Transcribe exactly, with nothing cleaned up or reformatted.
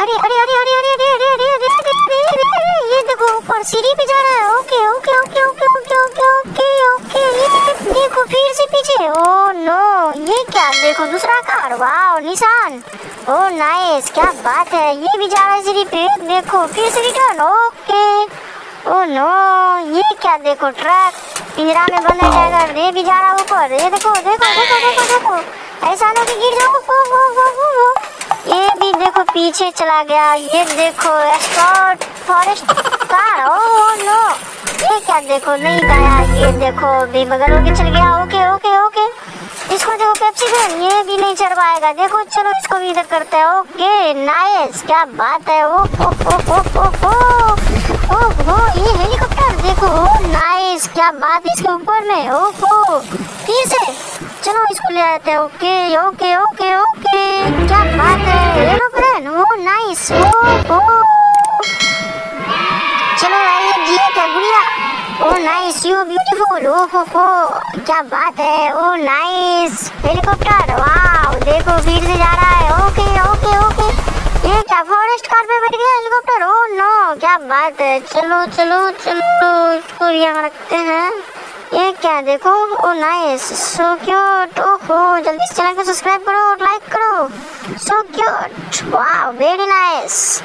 अरे अरे अरे अरे अरे अरे अरे अरे ये देखो ऊपर सीढ़ी पे जा रहा है। Okay okay okay okay okay okay okay okay ये देखो फिर से पीछे। ओ नो, ये क्या? देखो दूसरा कार। वाओ निशान, ओ नाइस, क्या बात है। ये भी जा रहा है सीढ़ी पे, देखो फिर से रिटर्न। ओके, ओ नो, ये क्या? देखो ट्रैक पिंजरा में बंद टाइगर, ये भी जा रहा है ऊपर। ये देखो देखो देखो देखो देखो, ऐसा ना कि गिर जाओ। ये भी देखो पीछे चला गया। ये देखो escort forest car. Oh no, ये क्या? देखो नहीं गया। ये देखो भी बगल होके चल गया। ओके ओके ओके, इसको देखो पेप्सी गन, ये भी नहीं चढ़ पाएगा। देखो चलो इसको भी इधर करते हैं। ओके नाइस, क्या बात है। ओ ओ ओ ओ ओ ओ ओ ये हेलीकॉप्टर देखो, नाइस, क्या बात है। इसके ऊपर में ओहो फिर से, चलो इसको ले आते हैं। ओके ओके ओके ओके, क्या बात है। एरोप्लेन, ओ नाइस, ओ ओ चलो आइए जी क्या गुड़िया। ओ नाइस, यू ब्यूटीफुल, ओ हो हो, क्या बात है। ओ नाइस हेलीकॉप्टर, वाओ, देखो फिर से जा रहा है। ओके ओके ओके, ये क्या? फॉरेस्ट कार पे बैठ गया हेलीकॉप्टर। ओ नो, क्या बात है। चलो चलो चलो इसको यहाँ रखते हैं। ये क्या? देखो, ओ नाइस, सो क्यूट। ओहो, जल्दी से चैनल को सब्सक्राइब करो और लाइक करो। So cute, wow, very nice.